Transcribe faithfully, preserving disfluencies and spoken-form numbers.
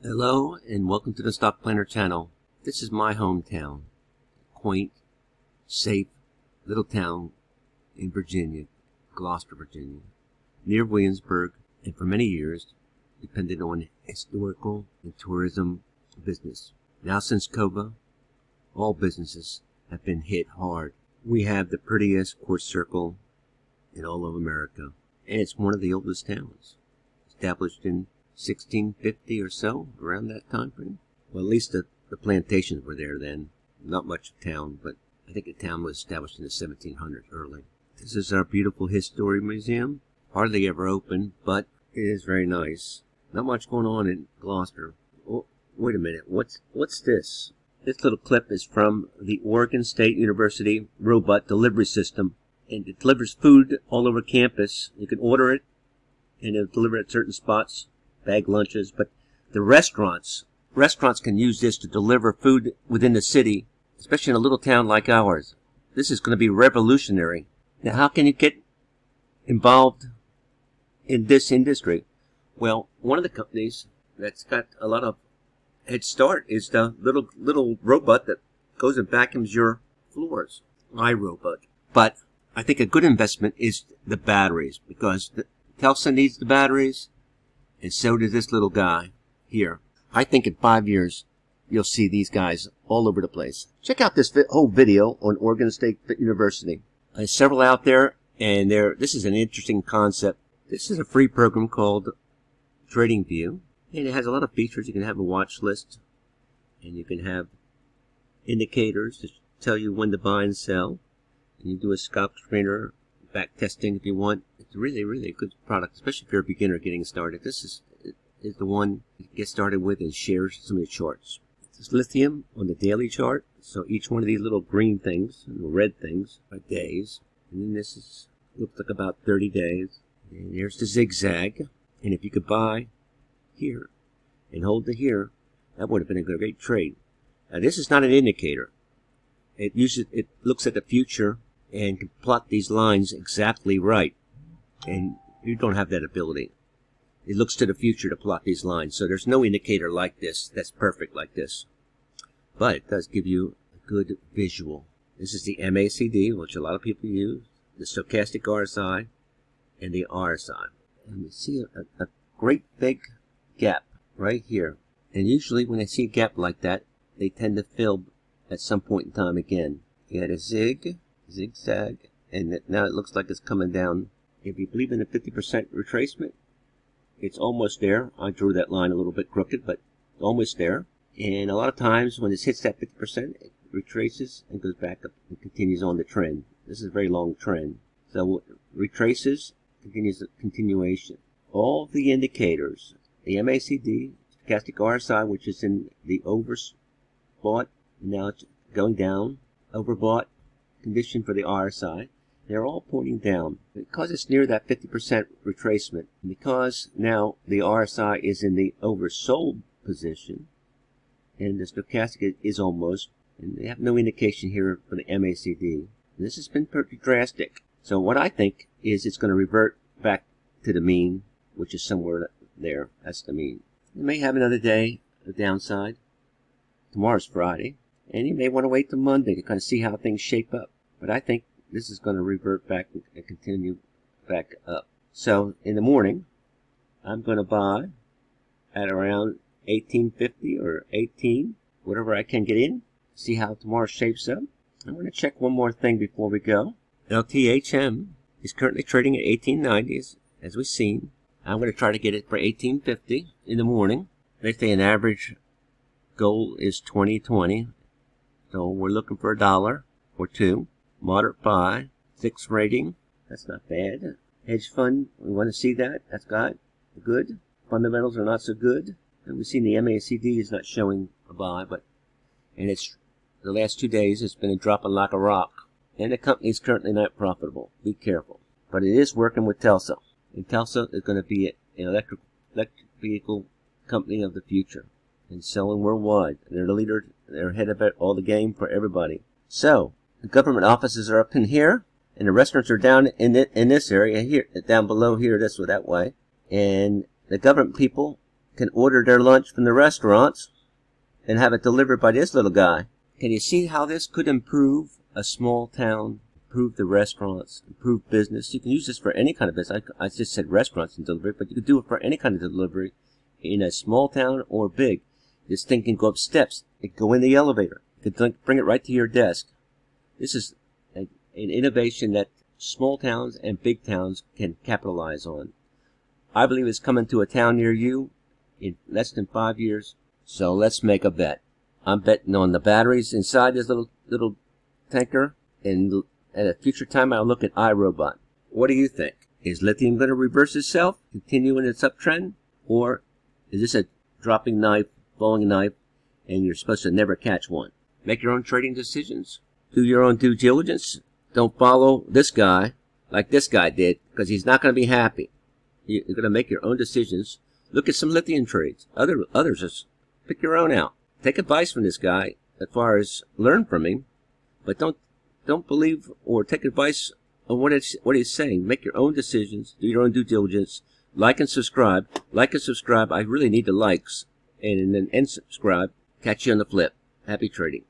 Hello and welcome to the Stock Planner Channel. This is my hometown, quaint, safe little town in Virginia, Gloucester, Virginia, near Williamsburg, and for many years depended on historical and tourism business. Now since COVID, all businesses have been hit hard. We have the prettiest quartz circle in all of America, and it's one of the oldest towns, established in sixteen fifty or so, around that time frame. Well, at least the, the plantations were there then. Not much of town, but I think the town was established in the seventeen hundreds early. This is our beautiful history museum. Hardly ever open, but it is very nice. Not much going on in Gloucester. Oh, wait a minute. What's, what's this? This little clip is from the Oregon State University robot delivery system. And it delivers food all over campus. You can order it, and it'll deliver at certain spots. Bag lunches, but the restaurants restaurants can use this to deliver food within the city, especially in a little town like ours. This is going to be revolutionary. Now, how can you get involved in this industry? Well, one of the companies that's got a lot of head start is the little little robot that goes and vacuums your floors, iRobot. But I think a good investment is the batteries, because the Tesla needs the batteries. And so does this little guy here. I think in five years, you'll see these guys all over the place. Check out this vi whole video on Oregon State University. There's several out there, and they're, this is an interesting concept. This is a free program called TradingView, and it has a lot of features. You can have a watch list, and you can have indicators to tell you when to buy and sell. And you do a scalp trainer, back testing if you want. It's really, really a good product, especially if you're a beginner getting started. This is is the one you get started with and shares some of the charts. This is lithium on the daily chart. So each one of these little green things and red things are days. And then this is looks like about thirty days. And here's the zigzag. And if you could buy here and hold to here, that would have been a great trade. Now this is not an indicator. It uses it looks at the future and can plot these lines exactly right, and you don't have that ability. It looks to the future to plot these lines, so there's no indicator like this that's perfect like this, but it does give you a good visual. This is the M A C D, which a lot of people use, the Stochastic R S I, and the R S I. And we see a, a great big gap right here, and usually when I see a gap like that, they tend to fill at some point in time again. You had a zig, zigzag, and it, now it looks like it's coming down. If you believe in a fifty percent retracement, it's almost there. I drew that line a little bit crooked, but almost there. And a lot of times when it hits that fifty percent, it retraces and goes back up and continues on the trend. This is a very long trend. So it retraces, continues the continuation. All the indicators, the M A C D, stochastic R S I, which is in the overbought, now it's going down, overbought condition for the R S I, they're all pointing down. Because it's near that fifty percent retracement, because now the R S I is in the oversold position, and the stochastic is almost, and they have no indication here for the M A C D. This has been pretty drastic. So what I think is it's going to revert back to the mean, which is somewhere there. That's the mean. You may have another day of downside. Tomorrow's Friday. And you may want to wait till Monday to kind of see how things shape up. But I think this is going to revert back and continue back up. So in the morning, I'm going to buy at around eighteen fifty or eighteen, whatever I can get in. See how tomorrow shapes up. I'm going to check one more thing before we go. L T H M is currently trading at eighteen ninety, as we've seen. I'm going to try to get it for eighteen fifty in the morning. They say an average goal is twenty twenty. So we're looking for a dollar or two. Moderate buy. Six rating. That's not bad. Hedge fund. We want to see that. That's got good. Fundamentals are not so good. And we've seen the M A C D is not showing a buy, but and it's the last two days it's been a dropping like a rock. And the company is currently not profitable. Be careful. But it is working with Tesla. And Tesla is going to be an electric electric vehicle company of the future. And selling worldwide. They're the leader. They're ahead of all the game for everybody. So the government offices are up in here, and the restaurants are down in the, in this area here, down below here, this way, that way. And the government people can order their lunch from the restaurants and have it delivered by this little guy. Can you see how this could improve a small town, improve the restaurants, improve business? You can use this for any kind of business. I, I just said restaurants and delivery, but you could do it for any kind of delivery in a small town or big. This thing can go up steps. It can go in the elevator. It can bring it right to your desk. This is a, an innovation that small towns and big towns can capitalize on. I believe it's coming to a town near you in less than five years. So let's make a bet. I'm betting on the batteries inside this little little tanker, and at a future time I'll look at iRobot. What do you think? Is lithium going to reverse itself, continue in its uptrend, or is this a dropping knife, falling knife, and you're supposed to never catch one? Make your own trading decisions. Do your own due diligence. Don't follow this guy like this guy did, because he's not going to be happy. You're going to make your own decisions. Look at some lithium trades. Other others, just pick your own out. Take advice from this guy as far as learn from him, but don't don't believe or take advice on what it's what he's saying. Make your own decisions. Do your own due diligence. Like and subscribe. Like and subscribe. I really need the likes, and then and, and subscribe. Catch you on the flip. Happy trading.